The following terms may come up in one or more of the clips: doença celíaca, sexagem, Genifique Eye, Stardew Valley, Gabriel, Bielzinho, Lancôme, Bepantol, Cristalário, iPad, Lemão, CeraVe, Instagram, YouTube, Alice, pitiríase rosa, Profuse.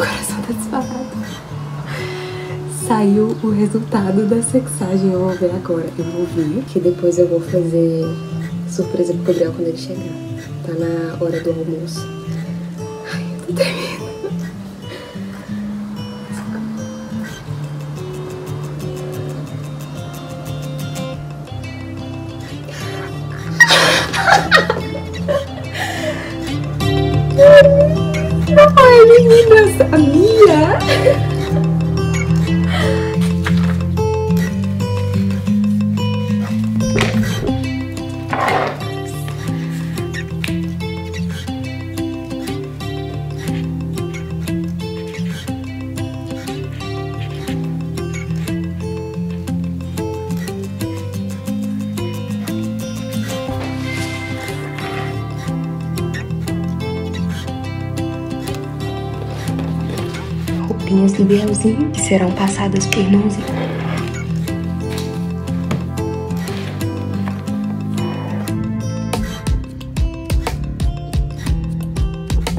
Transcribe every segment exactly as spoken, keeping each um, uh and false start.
coração tá disparado. Saiu o resultado da sexagem, eu vou ver agora. Eu vou ver, que depois eu vou fazer surpresa pro Gabriel quando ele chegar. Tá na hora do almoço. Ai, eu tô tremendo. Ai, meninas, a minha! Roupinhas do Bielzinho que serão passadas por irmãozinho.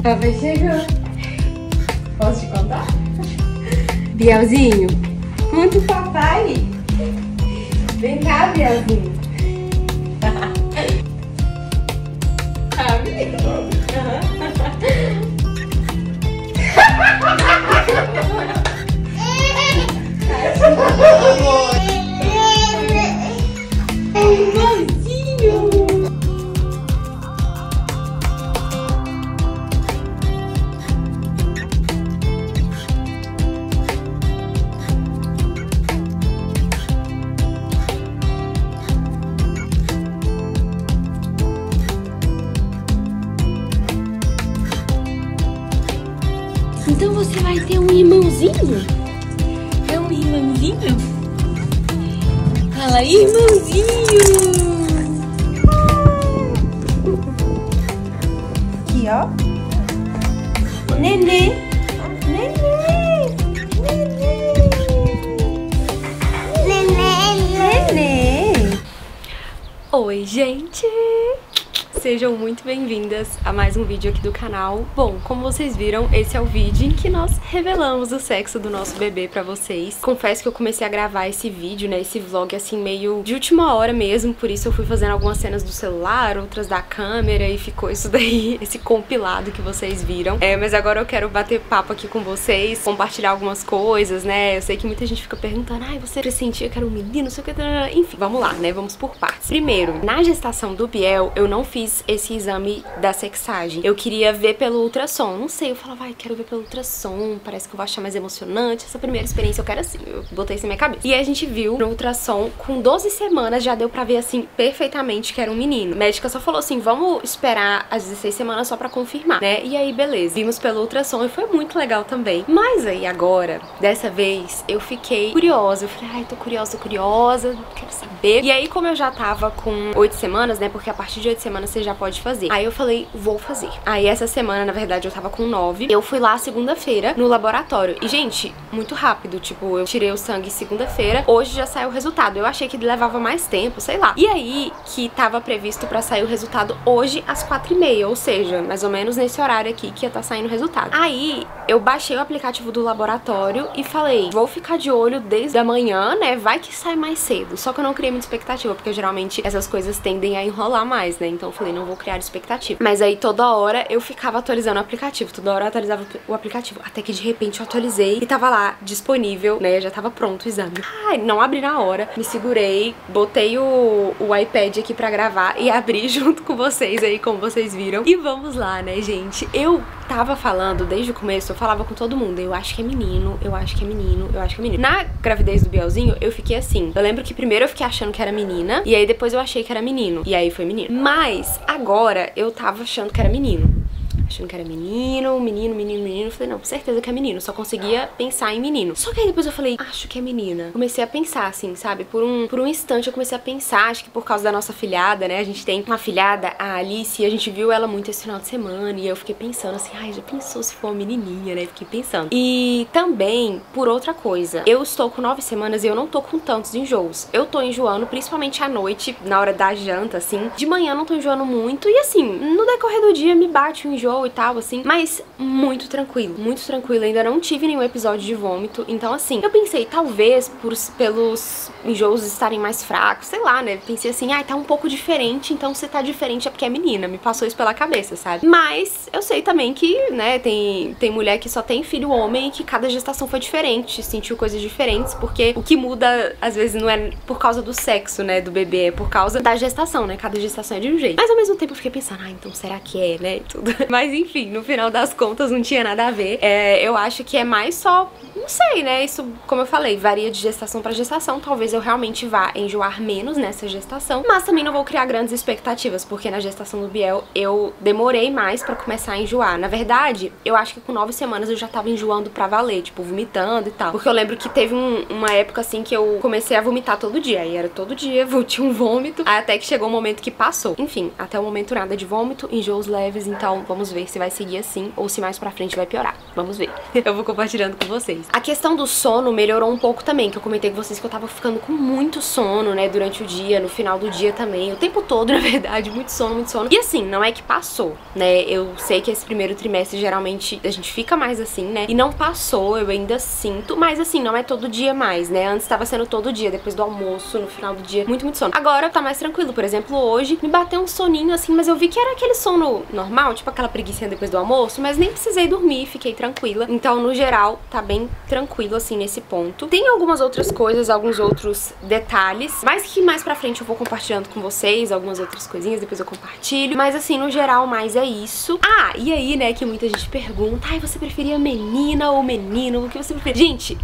A vez chegou. Posso te contar? Bielzinho, muito papai. Vem cá, Bielzinho. Sabe? Aham. Então você vai ter um irmãozinho? É um irmãozinho? Fala aí, irmãozinho! Aqui, ó. Nenê! Nenê! Nenê! Nenê! Nenê! Oi, gente! Sejam muito bem-vindas a mais um vídeo aqui do canal. Bom, como vocês viram, esse é o vídeo em que nós revelamos o sexo do nosso bebê pra vocês. Confesso que eu comecei a gravar esse vídeo, né, esse vlog assim meio de última hora mesmo, por isso eu fui fazendo algumas cenas do celular, outras da câmera e ficou isso daí, esse compilado que vocês viram. É, mas agora eu quero bater papo aqui com vocês, compartilhar algumas coisas, né, eu sei que muita gente fica perguntando, ai, você pressentia que era um menino, não sei o que, enfim, vamos lá, né, vamos por partes. Primeiro, na gestação do Biel, eu não fiz esse exame da sexagem. Eu queria ver pelo ultrassom, não sei, eu falava, ai, quero ver pelo ultrassom, parece que eu vou achar mais emocionante, essa primeira experiência eu quero assim, eu botei isso na minha cabeça. E a gente viu no ultrassom, com doze semanas já deu pra ver assim, perfeitamente que era um menino. A médica só falou assim, vamos esperar as dezesseis semanas só pra confirmar, né? E aí, beleza, vimos pelo ultrassom e foi muito legal também. Mas aí agora, dessa vez, eu fiquei curiosa, eu falei, ai, tô curiosa, tô curiosa, quero saber. E aí, como eu já tava com oito semanas, né, porque a partir de oito semanas você já pode fazer. Aí eu falei, vou fazer. Aí essa semana, na verdade, eu tava com nove. Eu fui lá segunda-feira no laboratório. E, gente, muito rápido. Tipo, eu tirei o sangue segunda-feira. Hoje já saiu o resultado. Eu achei que levava mais tempo, sei lá. E aí, que tava previsto pra sair o resultado hoje às quatro e meia. Ou seja, mais ou menos nesse horário aqui que ia tá saindo o resultado. Aí, eu baixei o aplicativo do laboratório e falei, vou ficar de olho desde a manhã, né? Vai que sai mais cedo. Só que eu não criei muita expectativa, porque geralmente essas coisas tendem a enrolar mais, né? Então, eu falei, não vou criar expectativa. Mas aí toda hora eu ficava atualizando o aplicativo, toda hora eu atualizava o aplicativo, até que de repente eu atualizei e tava lá, disponível, né, já tava pronto o exame. Ai, não abri na hora, me segurei, botei o, o iPad aqui pra gravar e abri junto com vocês aí, como vocês viram. E vamos lá, né, gente, eu tava falando desde o começo, eu falava com todo mundo, eu acho que é menino, eu acho que é menino, eu acho que é menino. Na gravidez do Bielzinho, eu fiquei assim, eu lembro que primeiro eu fiquei achando que era menina, e aí depois eu achei que era menino, e aí foi menino. Mas agora eu tava achando que era menino. Achando que era menino, menino, menino, menino. Falei, não, certeza que é menino. Só conseguia pensar em menino. Só que aí depois eu falei, acho que é menina. Comecei a pensar, assim, sabe? Por um, por um instante eu comecei a pensar, acho que por causa da nossa filhada, né? A gente tem uma filhada, a Alice, e a gente viu ela muito esse final de semana. E eu fiquei pensando assim, ai, já pensou se for uma menininha, né? Fiquei pensando. E também, por outra coisa, eu estou com nove semanas e eu não tô com tantos enjoos. Eu tô enjoando, principalmente à noite, na hora da janta, assim. De manhã eu não tô enjoando muito. E assim, no decorrer do dia me bate o enjoo, sol e tal, assim, mas muito tranquilo, muito tranquilo. Ainda não tive nenhum episódio de vômito, então assim, eu pensei, talvez por, pelos enjoos estarem mais fracos, sei lá, né? Pensei assim, ai, ah, tá um pouco diferente, então se tá diferente é porque é menina, me passou isso pela cabeça, sabe? Mas eu sei também que, né, tem, tem mulher que só tem filho homem e que cada gestação foi diferente, sentiu coisas diferentes, porque o que muda, às vezes, não é por causa do sexo, né, do bebê, é por causa da gestação, né? Cada gestação é de um jeito. Mas ao mesmo tempo eu fiquei pensando, ah, então será que é, né? E tudo. Mas enfim, no final das contas não tinha nada a ver. É, eu acho que é mais só, não sei, né? Isso, como eu falei, varia de gestação pra gestação. Talvez eu realmente vá enjoar menos nessa gestação, mas também não vou criar grandes expectativas, porque na gestação do Biel eu demorei mais pra começar a enjoar. Na verdade, eu acho que com nove semanas eu já tava enjoando pra valer, tipo, vomitando e tal. Porque eu lembro que teve um, uma época assim que eu comecei a vomitar todo dia. Aí era todo dia, tinha um vômito, aí até que chegou o momento que passou. Enfim, até o momento nada de vômito, enjoos leves, então vamos ver se vai seguir assim ou se mais pra frente vai piorar. Vamos ver. Eu vou compartilhando com vocês. A questão do sono melhorou um pouco também, que eu comentei com vocês que eu tava ficando com muito sono, né, durante o dia, no final do dia também, o tempo todo, na verdade, muito sono, muito sono. E assim, não é que passou, né, eu sei que esse primeiro trimestre geralmente a gente fica mais assim, né, e não passou, eu ainda sinto, mas assim, não é todo dia mais, né, antes tava sendo todo dia, depois do almoço, no final do dia, muito, muito sono. Agora tá mais tranquilo, por exemplo, hoje me bateu um soninho assim, mas eu vi que era aquele sono normal, tipo aquela preguiça depois do almoço, mas nem precisei dormir, fiquei tranquila. Então, no geral, tá bem tranquilo, assim, nesse ponto. Tem algumas outras coisas, alguns outros detalhes, mas que mais pra frente eu vou compartilhando com vocês, algumas outras coisinhas, depois eu compartilho. Mas, assim, no geral, mais é isso. Ah, e aí, né, que muita gente pergunta, ai, você preferia menina ou menino? O que você preferia? Gente...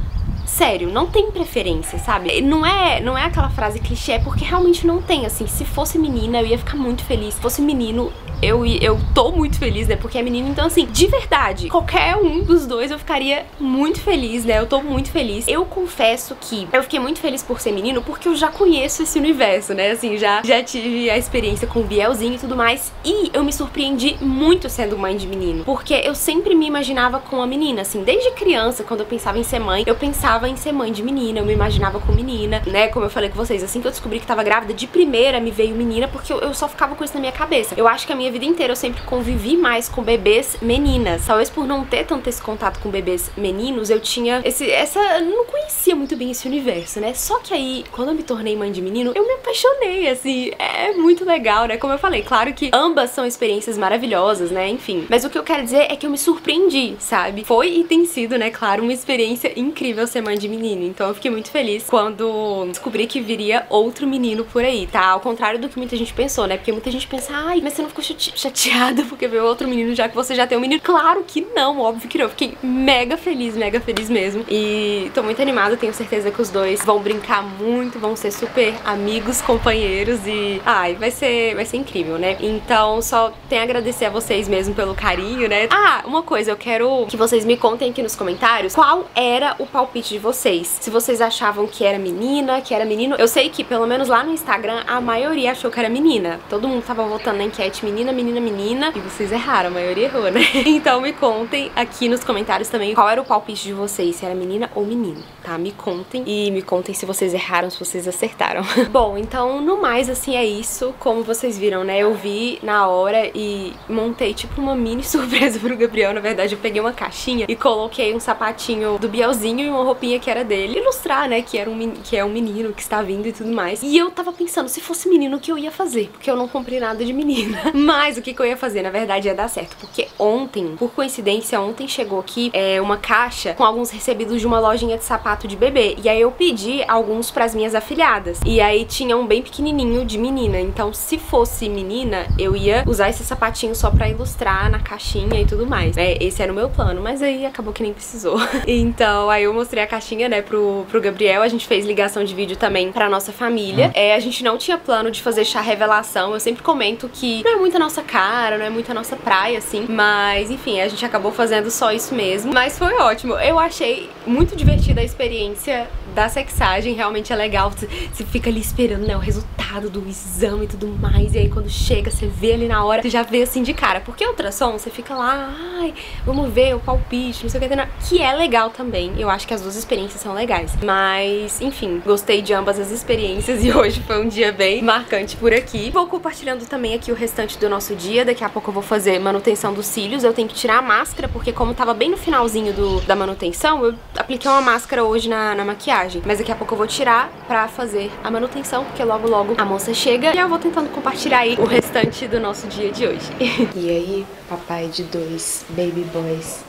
sério, não tem preferência, sabe? Não é, não é aquela frase clichê, porque realmente não tem, assim. Se fosse menina, eu ia ficar muito feliz. Se fosse menino, eu, eu tô muito feliz, né? Porque é menino, então, assim, de verdade, qualquer um dos dois eu ficaria muito feliz, né? Eu tô muito feliz. Eu confesso que eu fiquei muito feliz por ser menino, porque eu já conheço esse universo, né? Assim, já, já tive a experiência com o Bielzinho e tudo mais. E eu me surpreendi muito sendo mãe de menino, porque eu sempre me imaginava com uma menina, assim. Desde criança, quando eu pensava em ser mãe, eu pensava em ser mãe de menina, eu me imaginava com menina, né, como eu falei com vocês, assim que eu descobri que tava grávida, de primeira me veio menina, porque eu, eu só ficava com isso na minha cabeça. Eu acho que a minha vida inteira eu sempre convivi mais com bebês meninas, talvez por não ter tanto esse contato com bebês meninos, eu tinha esse, essa, eu não conhecia muito bem esse universo, né, só que aí, quando eu me tornei mãe de menino, eu me apaixonei, assim, é muito legal, né, como eu falei, claro que ambas são experiências maravilhosas, né, enfim, mas o que eu quero dizer é que eu me surpreendi, sabe, foi e tem sido, né, claro, uma experiência incrível ser mãe de menino, então eu fiquei muito feliz quando descobri que viria outro menino por aí, tá? Ao contrário do que muita gente pensou, né? Porque muita gente pensa, ai, mas você não ficou chateada porque veio outro menino já que você já tem um menino? Claro que não, óbvio que não. Eu fiquei mega feliz, mega feliz mesmo. E tô muito animada, tenho certeza que os dois vão brincar muito, vão ser super amigos, companheiros e... ai, vai ser, vai ser incrível, né? Então só tenho a agradecer a vocês mesmo pelo carinho, né? Ah, uma coisa, eu quero que vocês me contem aqui nos comentários qual era o palpite de vocês, se vocês achavam que era menina, que era menino. Eu sei que pelo menos lá no Instagram a maioria achou que era menina, todo mundo tava votando na enquete menina, menina, menina, e vocês erraram, a maioria errou, né? Então me contem aqui nos comentários também qual era o palpite de vocês, se era menina ou menino, tá? Me contem e me contem se vocês erraram, se vocês acertaram. Bom, então no mais assim é isso, como vocês viram, né? Eu vi na hora e montei tipo uma mini surpresa pro Gabriel, na verdade eu peguei uma caixinha e coloquei um sapatinho do Bielzinho e uma roupa que era dele, ilustrar, né, que, era um, que é um menino que está vindo e tudo mais. E eu tava pensando, se fosse menino, o que eu ia fazer? Porque eu não comprei nada de menina. Mas o que, que eu ia fazer, na verdade, ia dar certo. Porque ontem, por coincidência, ontem chegou aqui é, uma caixa com alguns recebidos de uma lojinha de sapato de bebê. E aí eu pedi alguns pras minhas afilhadas. E aí tinha um bem pequenininho de menina. Então, se fosse menina, eu ia usar esse sapatinho só pra ilustrar na caixinha e tudo mais. É, esse era o meu plano, mas aí acabou que nem precisou. Então, aí eu mostrei a caixinha, né, pro, pro Gabriel. A gente fez ligação de vídeo também pra nossa família. É, a gente não tinha plano de fazer chá revelação. Eu sempre comento que não é muito a nossa cara, não é muito a nossa praia, assim. Mas, enfim, a gente acabou fazendo só isso mesmo. Mas foi ótimo. Eu achei muito divertida a experiência da sexagem, realmente é legal, você fica ali esperando, né, o resultado do exame e tudo mais, e aí quando chega, você vê ali na hora, você já vê assim de cara, porque ultrassom, você fica lá, ai, vamos ver o palpite, não sei o que, que é legal também, eu acho que as duas experiências são legais, mas, enfim, gostei de ambas as experiências e hoje foi um dia bem marcante por aqui. Vou compartilhando também aqui o restante do nosso dia, daqui a pouco eu vou fazer manutenção dos cílios, eu tenho que tirar a máscara, porque como tava bem no finalzinho do, da manutenção, eu apliquei uma máscara hoje na, na maquiagem, mas daqui a pouco eu vou tirar pra fazer a manutenção, porque logo logo a moça chega e eu vou tentando compartilhar aí o restante do nosso dia de hoje. E aí, papai de dois baby boys.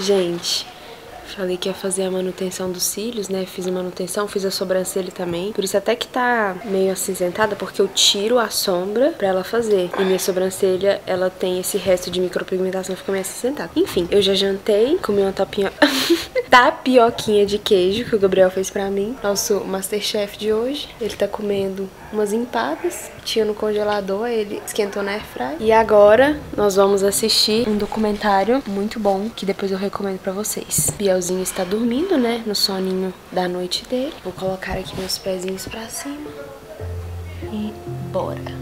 Gente, falei que ia fazer a manutenção dos cílios, né? Fiz a manutenção, fiz a sobrancelha também. Por isso até que tá meio acinzentada, porque eu tiro a sombra pra ela fazer. E minha sobrancelha, ela tem esse resto de micropigmentação, fica meio acinzentada. Enfim, eu já jantei, comi uma tapinha... tapioquinha de queijo que o Gabriel fez pra mim. Nosso Masterchef de hoje. Ele tá comendo umas empadas. Tinha no congelador, ele esquentou na airfryer. E agora nós vamos assistir um documentário muito bom, que depois eu recomendo pra vocês. Bielzinho está dormindo, né? No soninho da noite dele. Vou colocar aqui meus pezinhos pra cima. E bora!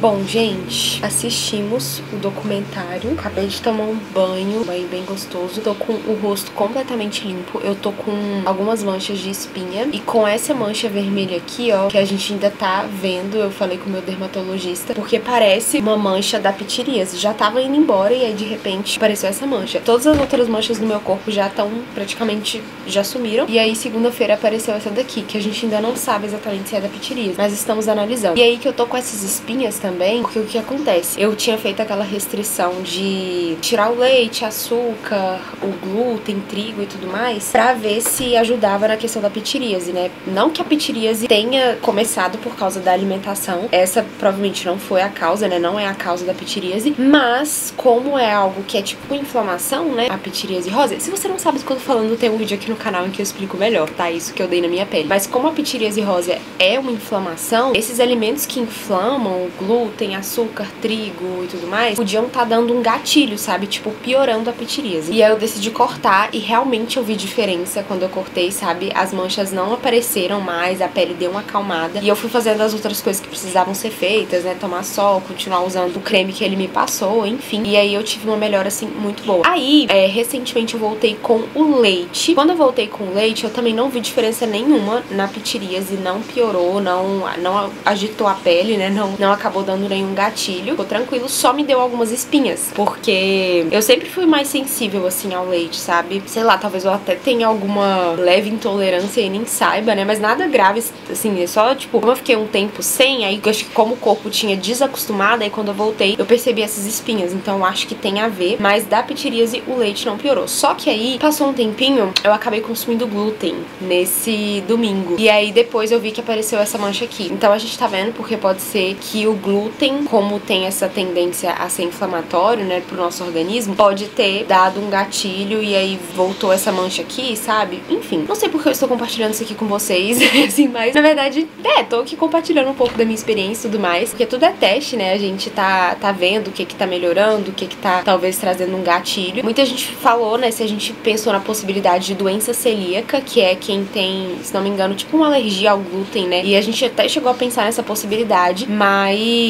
Bom, gente, assistimos o documentário, acabei de tomar um banho, um banho bem gostoso, tô com o rosto completamente limpo, eu tô com algumas manchas de espinha e com essa mancha vermelha aqui, ó, que a gente ainda tá vendo, eu falei com o meu dermatologista, porque parece uma mancha da pitiríase, já tava indo embora e aí de repente apareceu essa mancha. Todas as outras manchas do meu corpo já estão praticamente, já sumiram, e aí segunda-feira apareceu essa daqui, que a gente ainda não sabe exatamente se é da pitiríase, mas estamos analisando. E aí que eu tô com essas espinhas também. Também, porque o que acontece? Eu tinha feito aquela restrição de tirar o leite, açúcar, o glúten, trigo e tudo mais, pra ver se ajudava na questão da pitiríase, né? Não que a pitiríase tenha começado por causa da alimentação, essa provavelmente não foi a causa, né? Não é a causa da pitiríase, mas como é algo que é tipo inflamação, né? A pitiríase rosa, se você não sabe do que eu tô falando, tem um vídeo aqui no canal em que eu explico melhor, tá? Isso que eu dei na minha pele. Mas como a pitiríase rosa é uma inflamação, esses alimentos que inflamam o glúten, tem açúcar, trigo e tudo mais, podiam estar dando um gatilho, sabe? Tipo, piorando a pitiríase. E aí eu decidi cortar e realmente eu vi diferença quando eu cortei, sabe? As manchas não apareceram mais, a pele deu uma acalmada e eu fui fazendo as outras coisas que precisavam ser feitas, né? Tomar sol, continuar usando o creme que ele me passou, enfim. E aí eu tive uma melhora, assim, muito boa. Aí, é, recentemente eu voltei com o leite. Quando eu voltei com o leite, eu também não vi diferença nenhuma na pitiríase, não piorou, não, não agitou a pele, né? Não, não acabou dando nenhum gatilho, ficou tranquilo, só me deu algumas espinhas, porque eu sempre fui mais sensível, assim, ao leite, sabe? Sei lá, talvez eu até tenha alguma leve intolerância e nem saiba, né? Mas nada grave, assim, é só, tipo, como eu fiquei um tempo sem, aí eu acho que como o corpo tinha desacostumado, aí quando eu voltei, eu percebi essas espinhas, então eu acho que tem a ver, mas da pitiríase o leite não piorou. Só que aí, passou um tempinho, eu acabei consumindo glúten nesse domingo, e aí depois eu vi que apareceu essa mancha aqui. Então a gente tá vendo, porque pode ser que o glúten glúten, como tem essa tendência a ser inflamatório, né, pro nosso organismo, pode ter dado um gatilho e aí voltou essa mancha aqui, sabe? Enfim, não sei porque eu estou compartilhando isso aqui com vocês, assim, mas na verdade, é, tô aqui compartilhando um pouco da minha experiência e tudo mais, porque tudo é teste, né, a gente tá, tá vendo o que que tá melhorando, o que que tá talvez trazendo um gatilho. Muita gente falou, né, se a gente pensou na possibilidade de doença celíaca, que é quem tem, se não me engano, tipo uma alergia ao glúten, né, e a gente até chegou a pensar nessa possibilidade, mas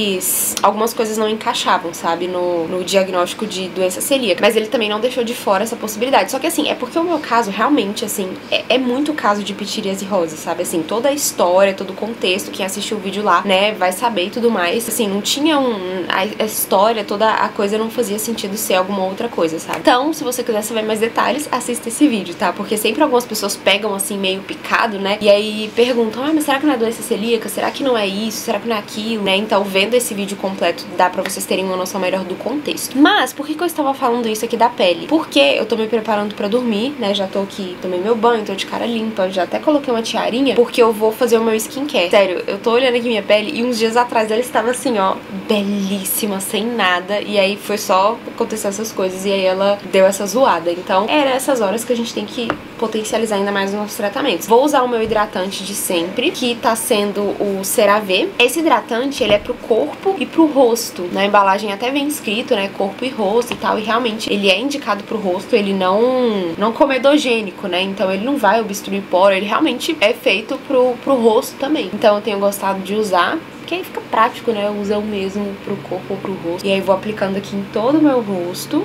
algumas coisas não encaixavam, sabe, no, no diagnóstico de doença celíaca, mas ele também não deixou de fora essa possibilidade. Só que assim, é porque o meu caso realmente, assim, é, é muito caso de pitiríase rosa, sabe, assim, toda a história, todo o contexto, quem assistiu o vídeo lá, né, vai saber e tudo mais, assim, não tinha um, a, a história, toda a coisa não fazia sentido ser alguma outra coisa, sabe. Então, se você quiser saber mais detalhes, assista esse vídeo, tá, porque sempre algumas pessoas pegam, assim, meio picado, né, e aí perguntam, ah, mas será que não é doença celíaca? Será que não é isso? Será que não é aquilo? Né, então vendo esse vídeo completo, dá pra vocês terem uma noção melhor do contexto. Mas, por que que eu estava falando isso aqui da pele? Porque eu tô me preparando pra dormir, né, já tô aqui, tomei meu banho, tô de cara limpa, já até coloquei uma tiarinha, porque eu vou fazer o meu skincare. Sério, eu tô olhando aqui minha pele e uns dias atrás ela estava assim, ó, belíssima, sem nada, e aí foi só acontecer essas coisas, e aí ela deu essa zoada. Então, era essas horas que a gente tem que potencializar ainda mais os nossos tratamentos. Vou usar o meu hidratante de sempre, que tá sendo o CeraVe. Esse hidratante, ele é pro corpo e pro rosto. Na embalagem até vem escrito, né, corpo e rosto e tal, e realmente ele é indicado pro rosto, ele não, não comedogênico, né, então ele não vai obstruir poro, ele realmente é feito pro, pro rosto também. Então eu tenho gostado de usar, porque aí fica prático, né, eu uso o mesmo pro corpo ou pro rosto. E aí vou aplicando aqui em todo o meu rosto.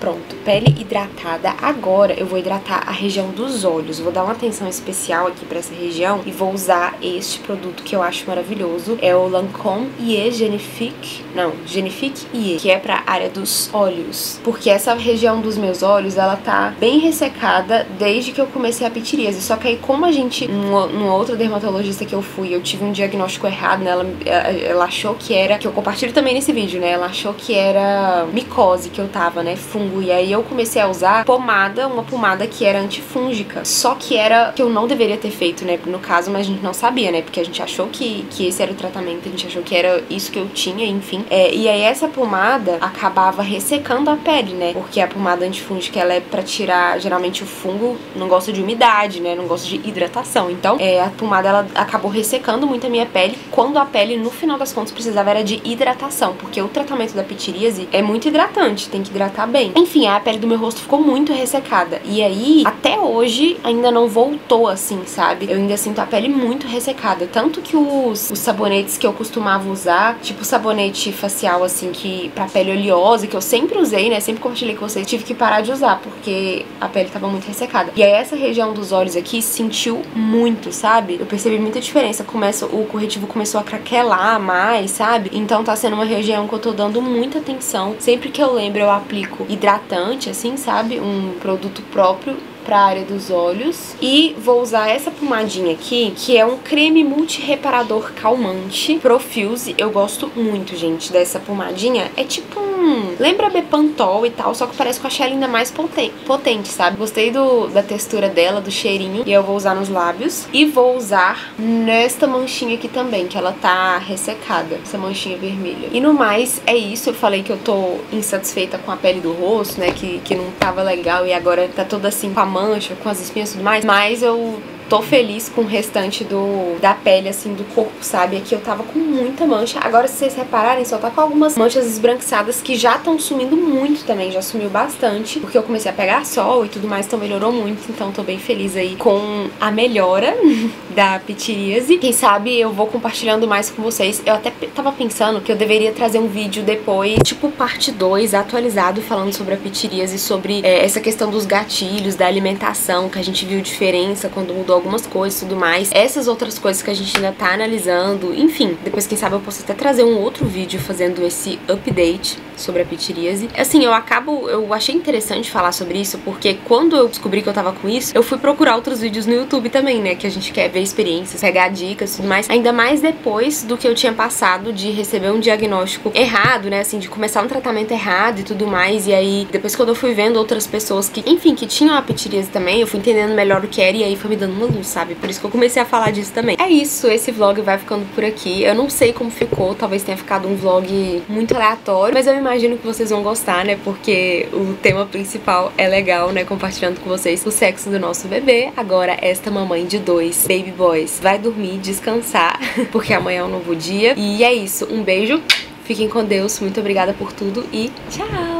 Pronto, pele hidratada. Agora eu vou hidratar a região dos olhos. Vou dar uma atenção especial aqui pra essa região e vou usar este produto que eu acho maravilhoso. É o Lancôme e Genifique... Não, Genifique Eye, que é pra área dos olhos. Porque essa região dos meus olhos, ela tá bem ressecada desde que eu comecei a pitiríase. Só que aí, como a gente... Numa outra dermatologista que eu fui, eu tive um diagnóstico errado, né? Ela, ela achou que era... Que eu compartilho também nesse vídeo, né? Ela achou que era micose que eu tava, né? Fungo. E aí eu comecei a usar pomada, uma pomada que era antifúngica. Só que era que eu não deveria ter feito, né? No caso, mas a gente não sabia, né? Porque a gente achou que, que esse era o tratamento, a gente achou que era isso que eu tinha, enfim. É, e aí essa pomada acabava ressecando a pele, né? Porque a pomada antifúngica, ela é pra tirar, geralmente o fungo não gosta de umidade, né? Não gosta de hidratação. Então, é, a pomada, ela acabou ressecando muito a minha pele, quando a pele, no final das contas, precisava era de hidratação. Porque o tratamento da pitiríase é muito hidratante, tem que hidratar bem. Enfim, a pele do meu rosto ficou muito ressecada. E aí, até hoje, ainda não voltou assim, sabe? Eu ainda sinto a pele muito ressecada. Tanto que os, os sabonetes que eu costumava usar, tipo sabonete facial, assim, que pra pele oleosa, que eu sempre usei, né? Sempre compartilhei com vocês, tive que parar de usar, porque a pele tava muito ressecada. E aí, essa região dos olhos aqui sentiu muito, sabe? Eu percebi muita diferença. Começa, o corretivo começou a craquelar mais, sabe? Então tá sendo uma região que eu tô dando muita atenção. Sempre que eu lembro, eu aplico hidratante. Hidratante, assim, sabe? Um produto próprio pra área dos olhos. E vou usar essa pomadinha aqui, que é um creme multireparador calmante, Profuse. Eu gosto muito, gente, dessa pomadinha. É tipo um... Lembra Bepantol e tal, só que parece que eu achei ela ainda mais potente, sabe? Gostei do, da textura dela, do cheirinho. E eu vou usar nos lábios. E vou usar nesta manchinha aqui também, que ela tá ressecada, essa manchinha vermelha. E no mais, é isso. Eu falei que eu tô insatisfeita com a pele do rosto, né? Que, que não tava legal e agora tá toda assim com a mancha, com as espinhas e tudo mais, mas eu tô feliz com o restante do, da pele, assim, do corpo, sabe? Aqui eu tava com muita mancha. Agora, se vocês repararem, só tá com algumas manchas esbranquiçadas que já estão sumindo muito também, já sumiu bastante, porque eu comecei a pegar sol e tudo mais, então melhorou muito, então tô bem feliz aí com a melhora da pitiríase. Quem sabe eu vou compartilhando mais com vocês. Eu até tava pensando que eu deveria trazer um vídeo depois, tipo parte dois, atualizado, falando sobre a pitiríase, sobre é, essa questão dos gatilhos, da alimentação, que a gente viu diferença quando mudou algumas coisas e tudo mais, essas outras coisas que a gente ainda tá analisando, enfim, depois quem sabe eu posso até trazer um outro vídeo fazendo esse update sobre a pitiríase. Assim, eu acabo, eu achei interessante falar sobre isso, porque quando eu descobri que eu tava com isso, eu fui procurar outros vídeos no YouTube também, né, que a gente quer ver experiências, pegar dicas e tudo mais, ainda mais depois do que eu tinha passado de receber um diagnóstico errado, né, assim, de começar um tratamento errado e tudo mais, e aí depois quando eu fui vendo outras pessoas que, enfim, que tinham a pitiríase também, eu fui entendendo melhor o que era e aí foi me dando uma luz, sabe? Por isso que eu comecei a falar disso também. É isso, esse vlog vai ficando por aqui. Eu não sei como ficou, talvez tenha ficado um vlog muito aleatório, mas eu imagino que vocês vão gostar, né? Porque o tema principal é legal, né? Compartilhando com vocês o sexo do nosso bebê. Agora, esta mamãe de dois baby boys vai dormir, descansar, porque amanhã é um novo dia. E é isso, um beijo, fiquem com Deus, muito obrigada por tudo e tchau!